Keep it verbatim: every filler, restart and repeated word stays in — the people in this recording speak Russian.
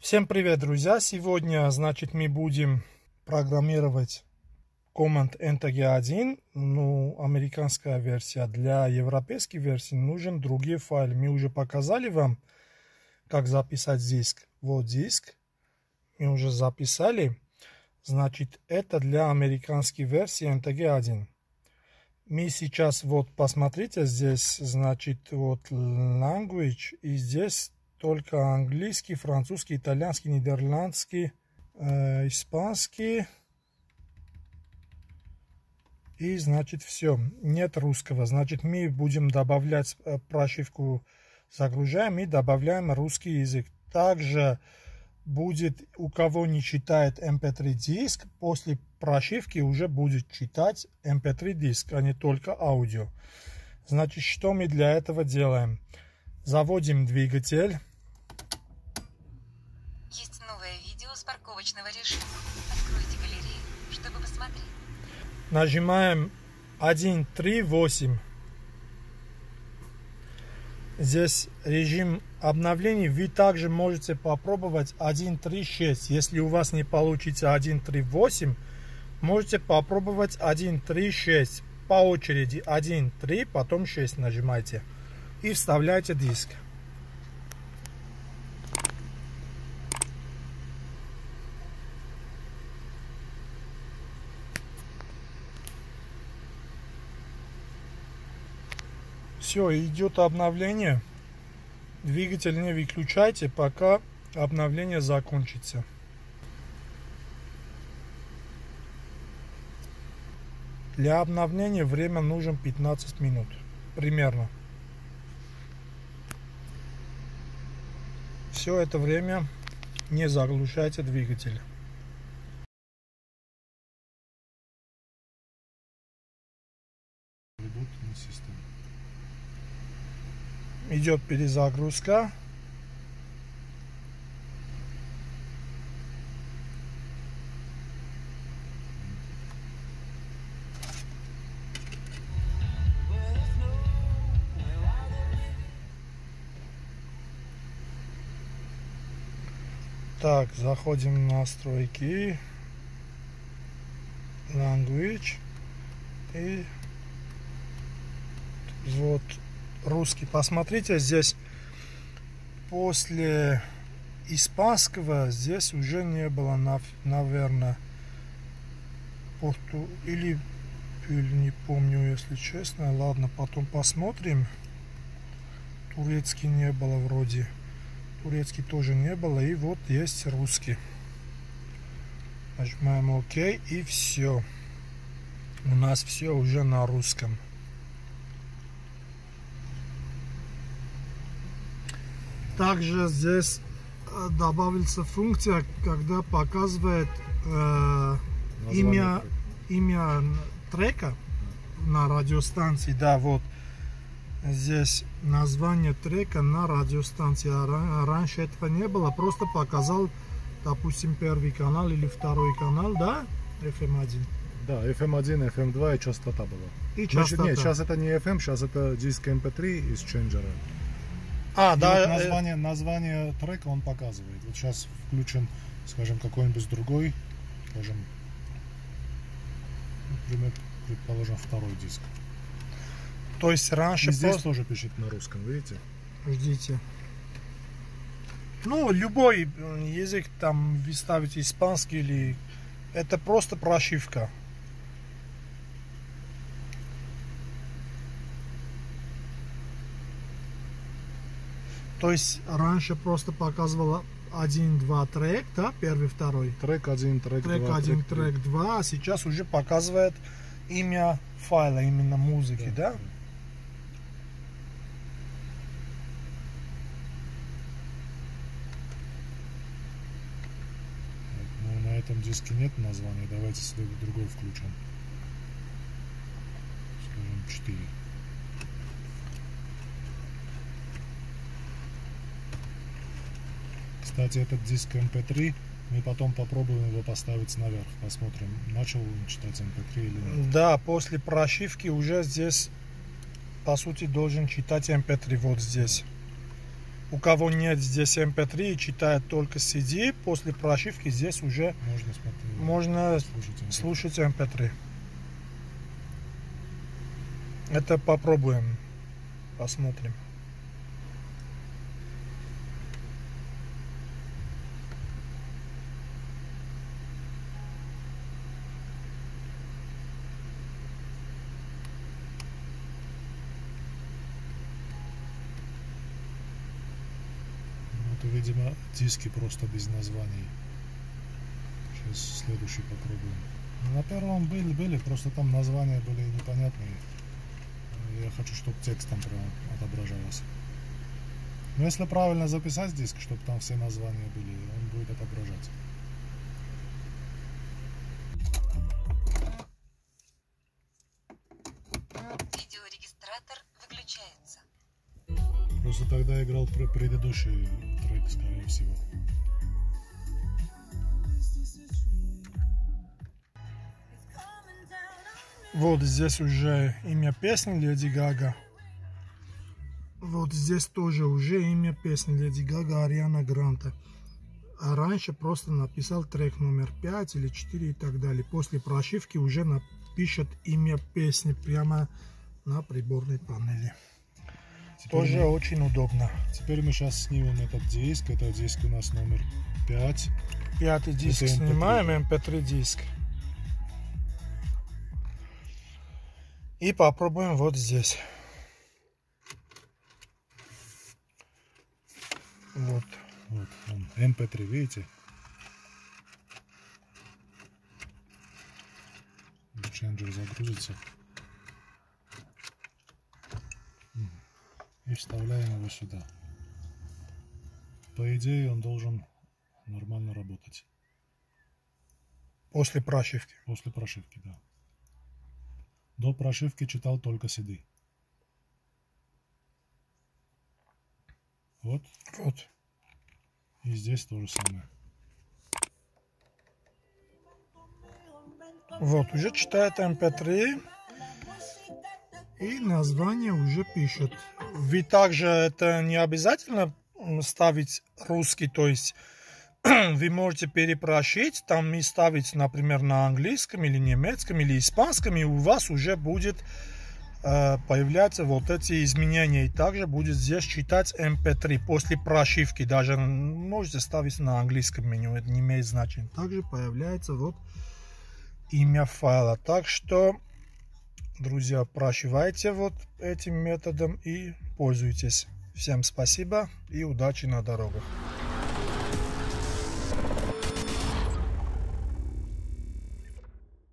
Всем привет, друзья! Сегодня, значит, мы будем программировать команд эн ти джи один, ну, американская версия. Для европейской версии нужен другие файлы. Мы уже показали вам, как записать диск. Вот диск, мы уже записали. Значит, это для американской версии эн ти джи один. Мы сейчас, вот, посмотрите, здесь, значит, вот, language, и здесь только английский, французский, итальянский, нидерландский, э, испанский. И, значит, все. Нет русского. Значит, мы будем добавлять прошивку, загружаем и добавляем русский язык. Также будет, у кого не читает эм пи три диск, после прошивки уже будет читать эм пи три диск, а не только аудио. Значит, что мы для этого делаем? Заводим двигатель. Есть новое видео с парковочного режима. Откройте галерею, чтобы посмотреть. Нажимаем один три восемь. Здесь режим обновлений. Вы также можете попробовать один три шесть. Если у вас не получится один три восемь, можете попробовать один три шесть. По очереди один три, потом шесть нажимайте. И вставляйте диск. Все, идет обновление. Двигатель не выключайте, пока обновление закончится. Для обновления время нужно пятнадцать минут примерно. Все это время не заглушайте двигатель. Идет перезагрузка. Так, заходим в настройки, language, и вот русский. Посмотрите, здесь после испанского здесь уже не было, наверное, порту или, или не помню, если честно. Ладно, потом посмотрим. Турецкий не было вроде. Турецкий тоже не было. И вот есть русский. Нажимаем ОК, и все. У нас все уже на русском. Также здесь добавится функция, когда показывает э, имя, имя трека на радиостанции. Да, вот. Здесь название трека на радиостанции. Раньше этого не было. Просто показал, допустим, первый канал или второй канал, да? эф эм один. Да, эф эм один, эф эм два и частота была. И частота. Нет, сейчас это не эф эм, сейчас это диск эм пи три из Changera. А, и да. Вот название, название трека он показывает. Вот сейчас включим, скажем, какой-нибудь другой, скажем, например, предположим, второй диск. То есть раньше... И здесь пост... тоже пишет на русском, видите? Ждите. Ну, любой язык, там, вы ставите испанский или... Это просто прошивка. То есть раньше просто показывала один-два трек, да? Первый, второй. Трек один, трек два. Трек один, трек два. А сейчас уже показывает имя файла, именно музыки, да? да? В этом диске нет названия, давайте себе другой включим, скажем, четыре. Кстати, этот диск эм пи три, мы потом попробуем его поставить наверх, посмотрим, начал он читать эм пи три или нет. Да, после прошивки уже здесь, по сути, должен читать эм пи три, вот здесь. У кого нет здесь эм пэ три, читает только си ди, после прошивки здесь уже можно, смотреть, можно слушать эм пэ три. Это попробуем, посмотрим. Видимо, диски просто без названий. Сейчас следующий попробуем. На первом были, были, просто там названия были непонятные. Я хочу, чтобы текст там прямо отображался. Но если правильно записать диск, чтобы там все названия были, он будет отображаться. Видеорегистратор выключается. Просто тогда играл предыдущий трек, скорее всего. Вот здесь уже имя песни Леди Гага. Вот здесь тоже уже имя песни Леди Гага, Ариана Гранде. А раньше просто написал трек номер пять или четыре и так далее. После прошивки уже напишет имя песни прямо на приборной панели. Теперь тоже мы... очень удобно. Теперь мы сейчас снимем этот диск. Это диск у нас номер пять. Пятый диск эм пэ три. Снимаем, эм пэ три диск. И попробуем вот здесь. Вот. Вот он, эм пэ три, видите? Changera загрузится. И вставляем его сюда. По идее, он должен нормально работать. После прошивки. После прошивки, да. До прошивки читал только си ди. Вот. Вот. И здесь то же самое. Вот, уже читает эм пэ три. И название уже пишет. Ведь также это не обязательно ставить русский, то есть вы можете перепрошить там и ставить, например, на английском или немецком или испанском, и у вас уже будет э, появляться вот эти изменения. И также будет здесь читать эм пэ три после прошивки. Даже можете ставить на английском меню, это не имеет значения. Также появляется вот имя файла. Так что... Друзья, прошивайте вот этим методом и пользуйтесь. Всем спасибо и удачи на дорогах.